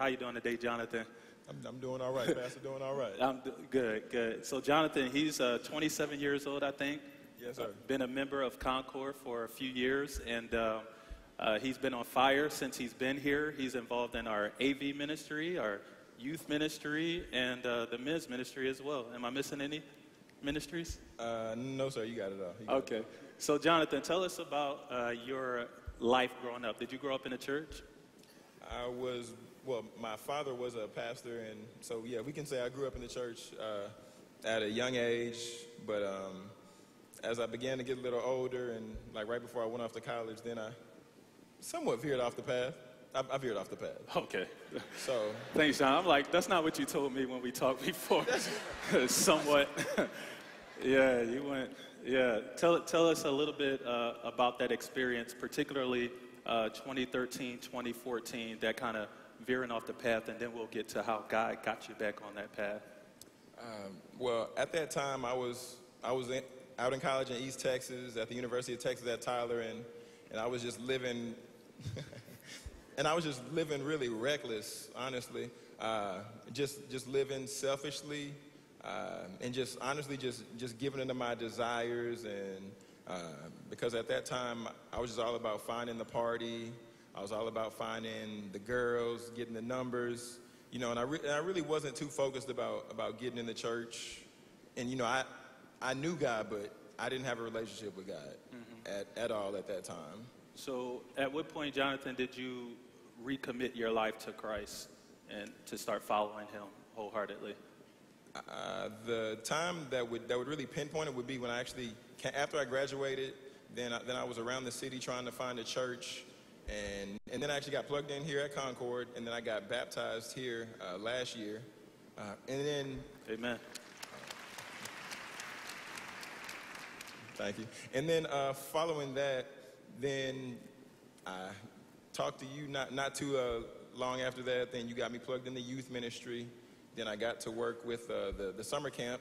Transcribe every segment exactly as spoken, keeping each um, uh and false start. How you doing today, Jonathan? I'm, I'm doing all right, Pastor. Doing all right. I'm do good, good. So, Jonathan, he's uh, twenty-seven years old, I think. Yes, sir. Uh, been a member of Concord for a few years, and uh, uh, he's been on fire since he's been here. He's involved in our A V ministry, our youth ministry, and uh, the men's ministry as well. Am I missing any ministries? Uh, no, sir. You got it all. You got okay. It. So, Jonathan, tell us about uh, your life growing up. Did you grow up in a church? I was, well, my father was a pastor, and so, yeah, we can say I grew up in the church uh, at a young age, but um, as I began to get a little older and, like, right before I went off to college, then I somewhat veered off the path. I, I veered off the path. Okay. So. Thanks, John. I'm like, that's not what you told me when we talked before. Somewhat. Yeah, you went, yeah. Tell, tell us a little bit uh, about that experience, particularly Uh, twenty thirteen, twenty fourteen, that kind of veering off the path, and then we'll get to how God got you back on that path. Um, well, at that time, I was I was in, out in college in East Texas at the University of Texas at Tyler, and and I was just living, and I was just living really reckless, honestly, uh, just just living selfishly, uh, and just honestly just just giving into my desires and. Uh, because at that time, I was just all about finding the party. I was all about finding the girls, getting the numbers, you know, and I, re and I really wasn't too focused about, about getting in the church. And, you know, I, I knew God, but I didn't have a relationship with God mm-hmm. at, at all at that time. So at what point, Jonathan, did you recommit your life to Christ and to start following him wholeheartedly? Uh, the time that would, that would really pinpoint it would be when I actually, after I graduated, then I, then I was around the city trying to find a church, and, and then I actually got plugged in here at Concord, and then I got baptized here uh, last year, uh, and then... Amen. Thank you. And then uh, following that, then I talked to you not, not too uh, long after that, then you got me plugged in the youth ministry. Then I got to work with uh, the, the summer camp.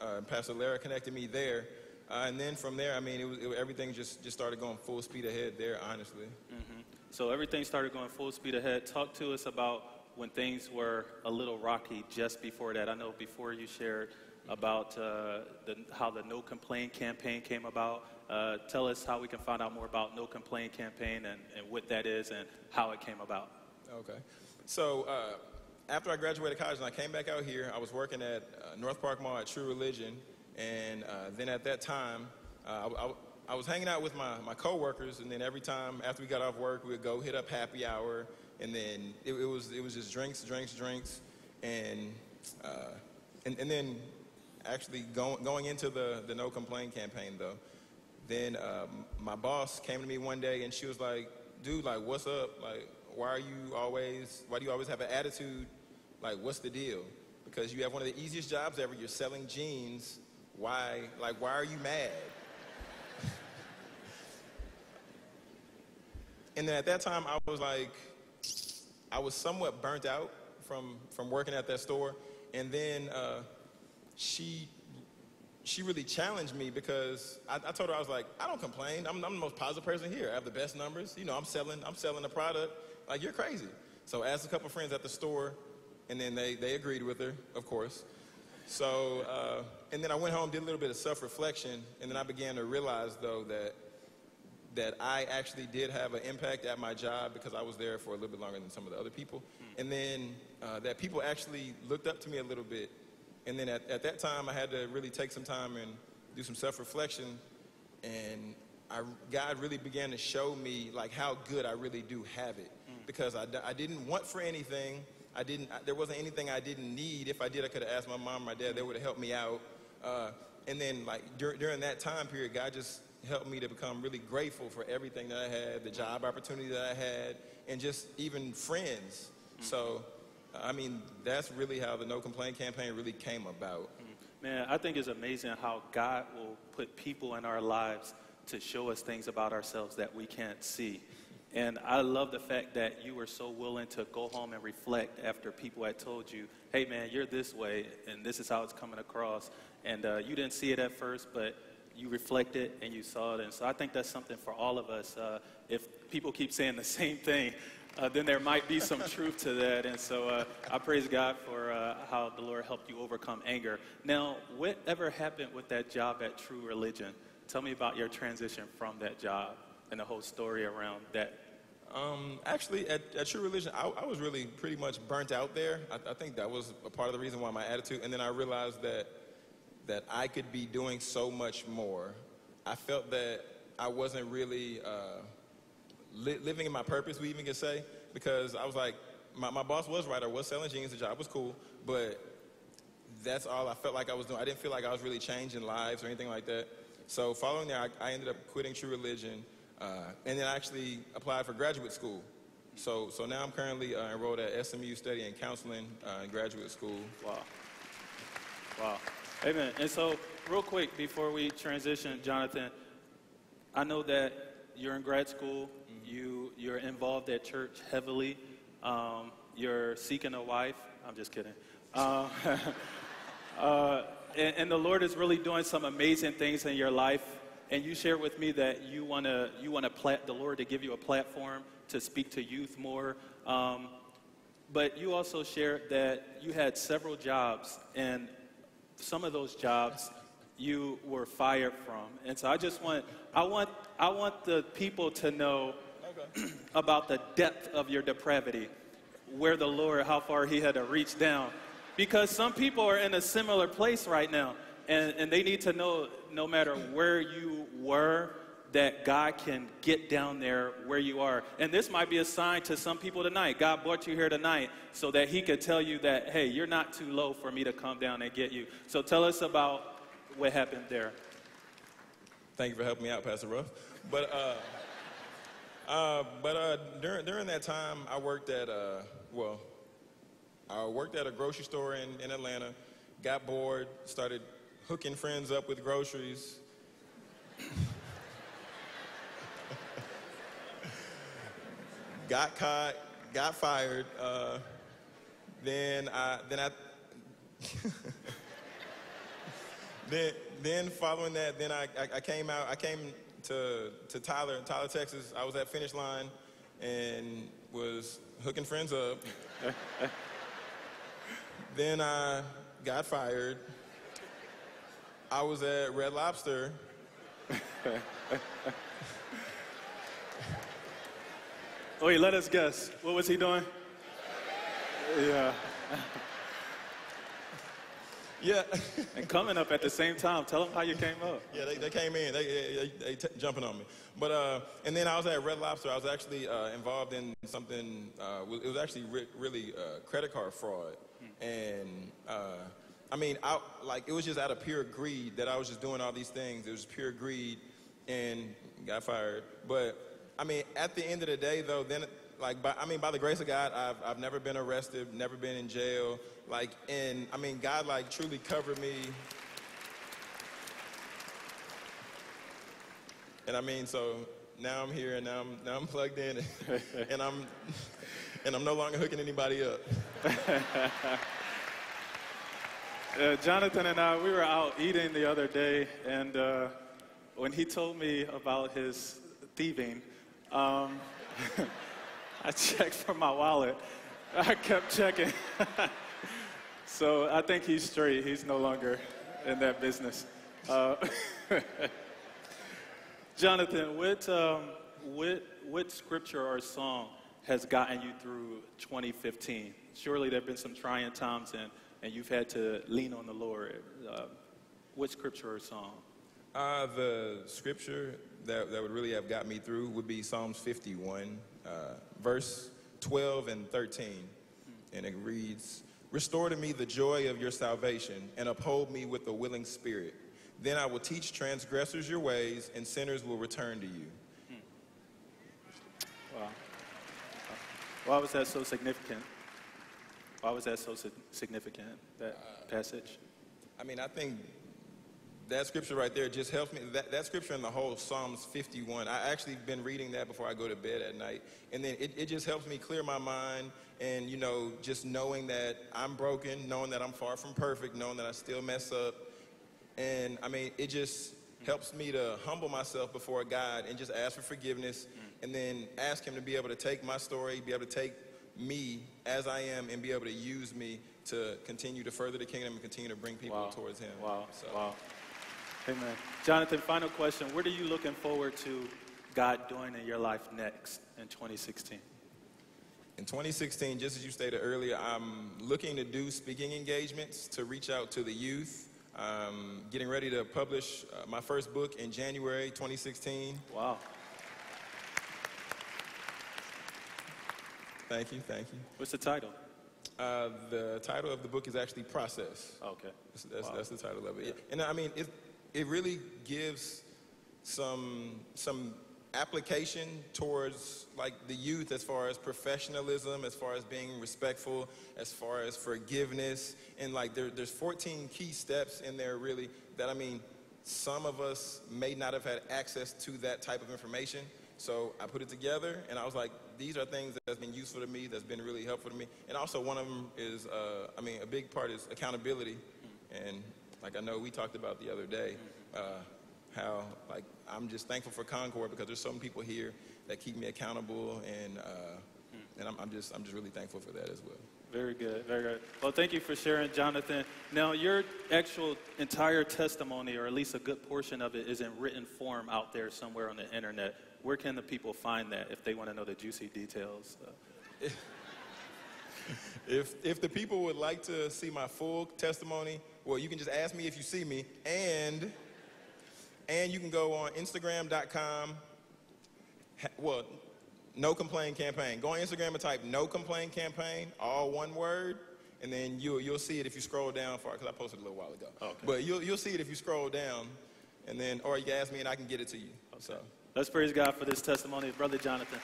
Uh, Pastor Lara connected me there. Uh, and then from there, I mean, it was, it, everything just, just started going full speed ahead there, honestly. Mm-hmm. So everything started going full speed ahead. Talk to us about when things were a little rocky just before that. I know before you shared about uh, the, how the No Complain campaign came about. Uh, tell us how we can find out more about No Complain campaign and, and what that is and how it came about. Okay. So... Uh, After I graduated college and I came back out here, I was working at uh, North Park Mall at True Religion, and uh, then at that time, uh, I, I, I was hanging out with my, my coworkers, and then every time after we got off work, we would go hit up Happy Hour, and then it, it was it was just drinks, drinks, drinks, and uh, and, and then actually going going into the the No Complain campaign though, then uh, my boss came to me one day and she was like, "Dude, like, what's up? Like, why are you always why do you always have an attitude? Like, what's the deal? Because you have one of the easiest jobs ever. You're selling jeans. Why, like, why are you mad?" And then at that time, I was like, I was somewhat burnt out from, from working at that store. And then uh, she, she really challenged me because I, I told her, I was like, I don't complain. I'm, I'm the most positive person here. I have the best numbers. You know, I'm selling, I'm selling a product. Like, you're crazy. So I asked a couple of friends at the store, and then they, they agreed with her, of course. So, uh, and then I went home, did a little bit of self-reflection, and then I began to realize, though, that, that I actually did have an impact at my job because I was there for a little bit longer than some of the other people. Mm. And then uh, that people actually looked up to me a little bit. And then at, at that time, I had to really take some time and do some self-reflection. And I, God really began to show me, like, how good I really do have it. Mm. Because I, I didn't want for anything. I didn't, there wasn't anything I didn't need. If I did, I could have asked my mom or my dad. They would have helped me out. Uh, and then, like, dur during that time period, God just helped me to become really grateful for everything that I had, the job opportunity that I had, and just even friends. Mm-hmm. So, I mean, that's really how the No Complain campaign really came about. Man, I think it's amazing how God will put people in our lives to show us things about ourselves that we can't see. And I love the fact that you were so willing to go home and reflect after people had told you, hey, man, you're this way, and this is how it's coming across. And uh, you didn't see it at first, but you reflected and you saw it. And so I think that's something for all of us. Uh, if people keep saying the same thing, uh, then there might be some truth to that. And so uh, I praise God for uh, how the Lord helped you overcome anger. Now, whatever happened with that job at True Religion? Tell me about your transition from that job and the whole story around that. Um, actually, at, at True Religion, I, I was really pretty much burnt out there. I, I think that was a part of the reason why my attitude. And then I realized that that I could be doing so much more. I felt that I wasn't really uh, li living in my purpose, we even could say, because I was like, my, my boss was right. I was selling jeans. The job was cool, but that's all I felt like I was doing. I didn't feel like I was really changing lives or anything like that. So following that, I, I ended up quitting True Religion. Uh, and then I actually applied for graduate school. So, so now I'm currently uh, enrolled at S M U Study and Counseling uh, in graduate school. Wow. Wow. Amen. And so real quick, before we transition, Jonathan, I know that you're in grad school. Mm-hmm. you, you're involved at church heavily. Um, you're seeking a wife. I'm just kidding. Uh, uh, and, and the Lord is really doing some amazing things in your life. And you shared with me that you want to you want to the Lord to give you a platform to speak to youth more. Um, but you also shared that you had several jobs, and some of those jobs you were fired from. And so I just want I want I want the people to know okay. about the depth of your depravity, where the Lord, how far He had to reach down, because some people are in a similar place right now. And, and they need to know, no matter where you were, that God can get down there where you are. And this might be a sign to some people tonight. God brought you here tonight so that He could tell you that, hey, you're not too low for me to come down and get you. So tell us about what happened there. Thank you for helping me out, Pastor Ruff. But, uh, uh, but uh, during, during that time, I worked at, uh, well, I worked at a grocery store in, in Atlanta, got bored, started hooking friends up with groceries. Got caught, got fired. Uh, then I, then I, then, then following that, then I, I, I came out, I came to, to Tyler, Tyler, Texas. I was at Finish Line and was hooking friends up. Then I got fired. I was at Red Lobster. Wait, let us guess. What was he doing? Yeah. Yeah. And coming up at the same time. Tell them how you came up. Yeah, they, they came in. They, they, they, they t jumping on me. But, uh, and then I was at Red Lobster. I was actually uh, involved in something. Uh, it was actually re really uh, credit card fraud. Hmm. And... Uh, I mean, I, like, it was just out of pure greed that I was just doing all these things. It was pure greed and got fired. But, I mean, at the end of the day, though, then, like, by, I mean, by the grace of God, I've, I've never been arrested, never been in jail. Like, and, I mean, God, like, truly covered me. And, I mean, so now I'm here and now I'm, now I'm plugged in and, and, I'm, and I'm no longer hooking anybody up. Uh, Jonathan and I, we were out eating the other day, and uh, when he told me about his thieving, um, I checked for my wallet. I kept checking. So I think he's straight. He's no longer in that business. Uh, Jonathan, what, um, what, what scripture or song has gotten you through twenty fifteen? Surely there have been some trying times, and and you've had to lean on the Lord. Uh, what scripture or song? Uh, the scripture that, that would really have got me through would be Psalms fifty-one, uh, verse twelve and thirteen. Hmm. And it reads, "Restore to me the joy of your salvation and uphold me with a willing spirit. Then I will teach transgressors your ways and sinners will return to you." Hmm. Wow. Why was that so significant? Why was that so significant, that uh, passage? I mean, I think that scripture right there just helps me. That, that scripture and the whole Psalms fifty-one, I actually been reading that before I go to bed at night. And then it, it just helps me clear my mind and, you know, just knowing that I'm broken, knowing that I'm far from perfect, knowing that I still mess up. And, I mean, it just mm-hmm. helps me to humble myself before God and just ask for forgiveness. Mm-hmm. and then ask him to be able to take my story, be able to take me as I am, and be able to use me to continue to further the kingdom and continue to bring people wow. towards him. Wow, so. wow. Amen. Jonathan, final question. What are you looking forward to God doing in your life next in twenty sixteen? In twenty sixteen, just as you stated earlier, I'm looking to do speaking engagements to reach out to the youth. Um, getting ready to publish uh, my first book in January twenty sixteen. Wow. Thank you, thank you. What's the title? Uh, the title of the book is actually Process. Okay. That's, that's, wow. that's the title of it. Yeah. And I mean, it, it really gives some, some application towards like the youth as far as professionalism, as far as being respectful, as far as forgiveness. And like there, there's fourteen key steps in there really that, I mean, some of us may not have had access to that type of information. So I put it together and I was like, these are things that has been useful to me, that's been really helpful to me. And also one of them is, uh, I mean, a big part is accountability. And like I know we talked about the other day, uh, how like I'm just thankful for Concord because there's some people here that keep me accountable, and uh, and I'm, I'm just I'm just really thankful for that as well. Very good, very good. Well, thank you for sharing, Jonathan. Now, your actual entire testimony, or at least a good portion of it, is in written form out there somewhere on the internet. Where can the people find that if they want to know the juicy details? Uh, If, if the people would like to see my full testimony, well, you can just ask me if you see me, and and you can go on Instagram dot com, well, No Complain Campaign. Go on Instagram and type No Complain Campaign, all one word, and then you'll, you'll see it if you scroll down far, because I posted a little while ago. Okay. But you'll, you'll see it if you scroll down, and then, or you can ask me and I can get it to you. Okay. So let's praise God for this testimony, Brother Jonathan.